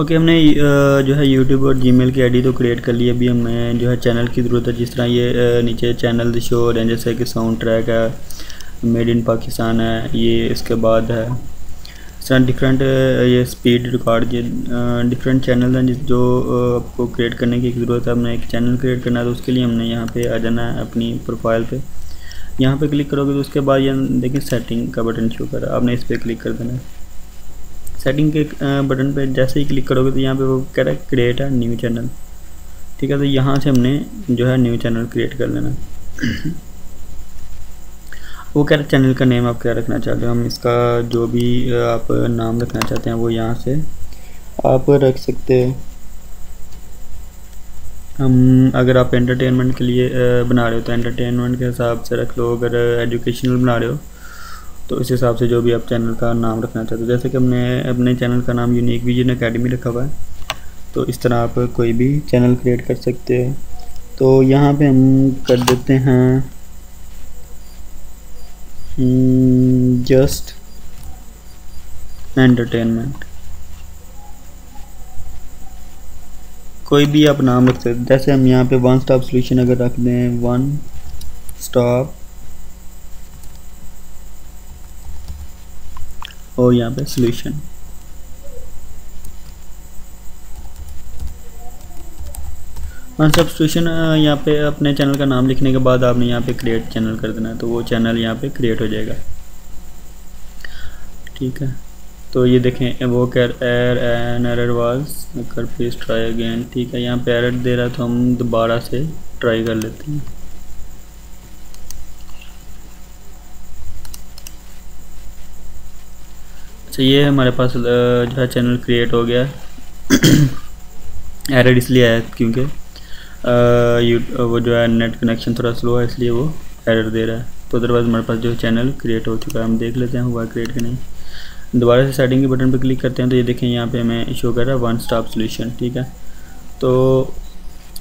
Okay, हमने जो है YouTube और Gmail की आईडी तो क्रिएट कर ली है। अभी हमें जो है चैनल की ज़रूरत है, जिस तरह ये नीचे चैनल शो हो रहे हैं, जैसे कि साउंड ट्रैक है, मेड इन पाकिस्तान है, ये इसके बाद है इस तरह डिफरेंट ये स्पीड रिकॉर्ड, ये डिफरेंट चैनल हैं जो आपको क्रिएट करने की ज़रूरत है। हमने एक चैनल क्रिएट करना है तो उसके लिए हमने यहाँ पर आ जाना है अपनी प्रोफाइल पर। यहाँ पर क्लिक करोगे तो उसके बाद ये देखिए सेटिंग का बटन शो कर, आपने इस पर क्लिक कर देना है। सेटिंग के बटन पे जैसे ही क्लिक करोगे तो यहाँ पे वो कह रहा है क्रिएट अ न्यू चैनल। ठीक है, तो यहाँ से हमने जो है न्यू चैनल क्रिएट कर लेना। वो कह रहा है चैनल का नेम आप क्या रखना चाहते हो, हम इसका जो भी आप नाम रखना चाहते हैं वो यहाँ से आप रख सकते हैं। हम अगर आप एंटरटेनमेंट के लिए बना रहे हो तो एंटरटेनमेंट के हिसाब से रख लो, अगर एजुकेशनल बना रहे हो तो इस हिसाब से जो भी आप चैनल का नाम रखना चाहते हो। जैसे कि हमने अपने चैनल का नाम यूनिक विजन एकेडमी रखा हुआ है, तो इस तरह आप कोई भी चैनल क्रिएट कर सकते हैं। तो यहाँ पे हम कर देते हैं जस्ट एंटरटेनमेंट, कोई भी आप नाम रख सकते हैं। जैसे हम यहाँ पे वन स्टॉप सॉल्यूशन अगर रख दें, वन स्टॉप, और यहाँ पे सॉल्यूशन। वन स्टॉप सॉल्यूशन, यहाँ पे अपने चैनल का नाम लिखने के बाद आपने यहाँ पे क्रिएट चैनल कर देना है, तो वो चैनल यहाँ पे क्रिएट हो जाएगा। ठीक है, तो ये देखें वो कर एरर वाज कर प्लीज ट्राई अगेन। ठीक है, यहाँ पे एरर दे रहा है तो हम दोबारा से ट्राई कर लेते हैं। अच्छा, ये हमारे पास जो है चैनल क्रिएट हो गया। एरर इसलिए आया क्योंकि वो जो है नेट कनेक्शन थोड़ा स्लो है, इसलिए वो एरर दे रहा है। तो अदरवाइज हमारे पास जो है चैनल क्रिएट हो चुका है। हम देख लेते हैं हुआ क्रिएट कि नहीं। दोबारा से सेटिंग के बटन पर क्लिक करते हैं तो ये देखें यहाँ पे हमें शो कर रहा है वन स्टॉप सॉल्यूशन। ठीक है, तो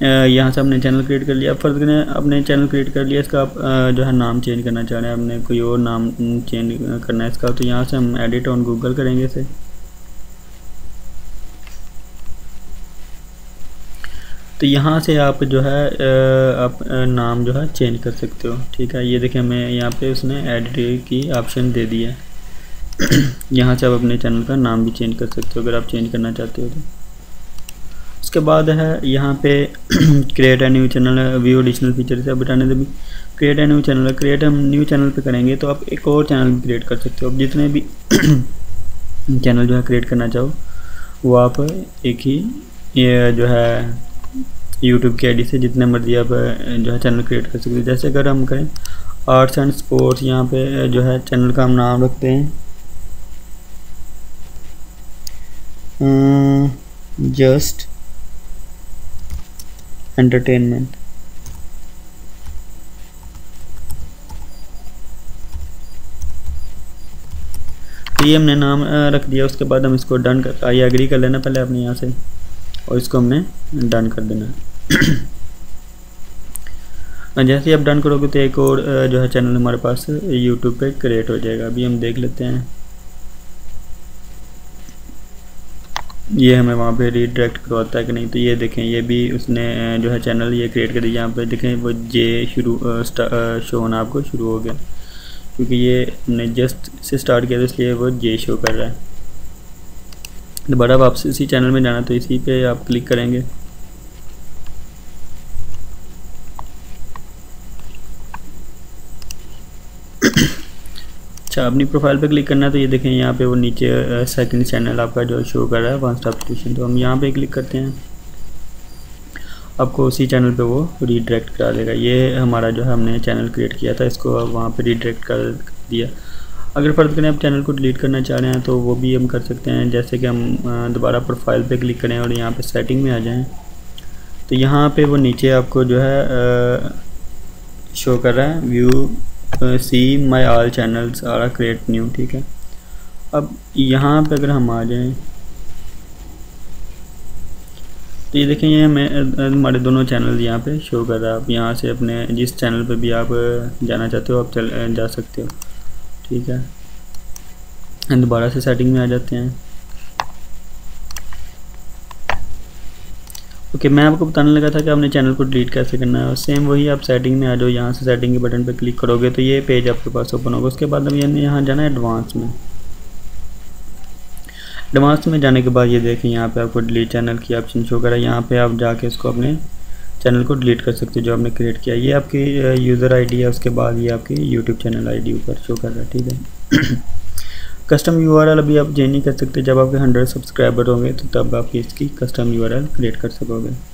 यहाँ से हमने चैनल क्रिएट कर लिया। फर्ज करें आपने चैनल क्रिएट कर लिया, इसका आप जो है नाम चेंज करना चाह रहे हैं, आपने कोई और नाम चेंज करना है इसका, तो यहाँ से हम एडिट ऑन गूगल करेंगे इसे। तो यहाँ से आप जो है आप नाम जो है चेंज कर सकते हो। ठीक है, ये देखिए हमें यहाँ पे उसने एडिट की ऑप्शन दे दी है। यहाँ से आप अपने चैनल का नाम भी चेंज कर सकते हो अगर आप चेंज करना चाहते हो तो। उसके बाद है यहाँ पे create a new channel, view additional feature से बताने से भी create a new channel. Create हम न्यू चैनल पे करेंगे तो आप एक और चैनल भी क्रिएट कर सकते हो। आप जितने भी चैनल जो है क्रिएट करना चाहो वो आप एक ही ये जो है यूट्यूब की आईडी से जितने मर्जी आप जो है चैनल क्रिएट कर सकते हो। जैसे अगर हम करें आर्ट्स एंड स्पोर्ट्स, यहाँ पे जो है चैनल का हम नाम रखते हैं जस्ट एंटरटेनमेंट। तो ये हमने नाम रख दिया। उसके बाद हम इसको डन कर, आई एग्री कर लेना पहले आपने यहाँ से, और इसको हमने डन कर देना है। जैसे ही आप डन करोगे तो एक और जो है चैनल हमारे पास यूट्यूब पे क्रिएट हो जाएगा। अभी हम देख लेते हैं, ये हमें वहाँ पे रीडायरेक्ट करवाता है कि नहीं। तो ये देखें, ये भी उसने जो है चैनल ये क्रिएट कर दिया। यहाँ पे देखें वो जे शो होना आपको शुरू हो गया, क्योंकि ये हमने जस्ट से स्टार्ट किया था इसलिए वो जे शो कर रहा है। दोबारा वापस इसी चैनल में जाना तो इसी पे आप क्लिक करेंगे। अच्छा, अपनी प्रोफाइल पे क्लिक करना है तो ये देखें यहाँ पे वो नीचे सेकंड चैनल आपका जो शो कर रहा है वन स्टॉप सॉल्यूशन, तो हम यहाँ पे क्लिक करते हैं, आपको उसी चैनल पे वो रीडायरेक्ट करा देगा। ये हमारा जो है हमने चैनल क्रिएट किया था, इसको अब वहाँ पे रीडायरेक्ट कर दिया। अगर फर्ज करें आप चैनल को डिलीट करना चाह रहे हैं तो वो भी हम कर सकते हैं। जैसे कि हम दोबारा प्रोफाइल पर क्लिक करें और यहाँ पर सेटिंग में आ जाएँ तो यहाँ पर वो नीचे आपको जो है शो कर रहा है view see my all channels or create new. ठीक है, अब यहाँ पे अगर हम आ जाएं तो ये देखें ये हमारे दोनों चैनल यहाँ पे शो कर रहा है। आप यहाँ से अपने जिस चैनल पे भी आप जाना चाहते हो आप जा सकते हो। ठीक है, दोबारा से सेटिंग में आ जाते हैं। ओके, मैं आपको बताने लगा था कि आपने चैनल को डिलीट कैसे करना है। और सेम वही आप सेटिंग में आ जाओ, यहाँ से सेटिंग के बटन पर क्लिक करोगे तो ये पेज आपके पास ओपन होगा। उसके बाद अब यहाँ जाना है एडवांस में। एडवांस में जाने के बाद ये देखें यहाँ पे आपको डिलीट चैनल की ऑप्शन शो करा है। यहाँ पे आप जाके इसको अपने चैनल को डिलीट कर सकते हो जो आपने क्रिएट किया। ये आपकी यूज़र आईडी है, उसके बाद ये आपकी यूट्यूब चैनल आईडी ऊपर शो कर रहा है, ठीक है। कस्टम यूआरएल अभी आप चेंज नहीं कर सकते, जब आपके 100 सब्सक्राइबर होंगे तो तब आप इसकी कस्टम यूआरएल क्रिएट कर सकोगे।